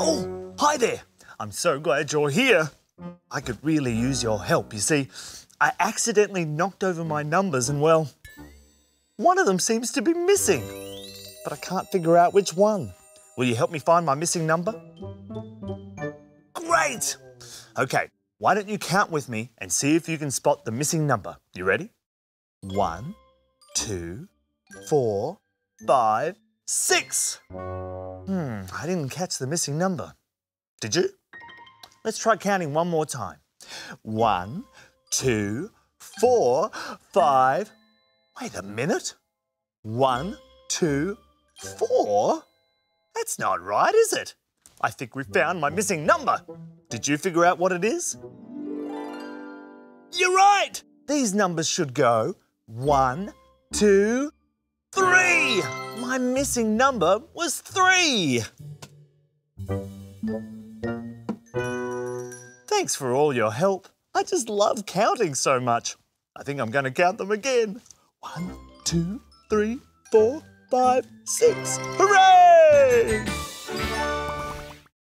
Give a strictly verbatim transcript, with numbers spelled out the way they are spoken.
Oh, hi there. I'm so glad you're here. I could really use your help, you see. I accidentally knocked over my numbers and, well, one of them seems to be missing. But I can't figure out which one. Will you help me find my missing number? Great! Okay, why don't you count with me and see if you can spot the missing number. You ready? One, two, four, five, six! Hmm, I didn't catch the missing number. Did you? Let's try counting one more time. One, two, four, five... Wait a minute. One, two, four? That's not right, is it? I think we found my missing number. Did you figure out what it is? You're right! These numbers should go one, two, three! My missing number was three. Thanks for all your help. I just love counting so much. I think I'm going to count them again. One, two, three, four, five, six. Hooray!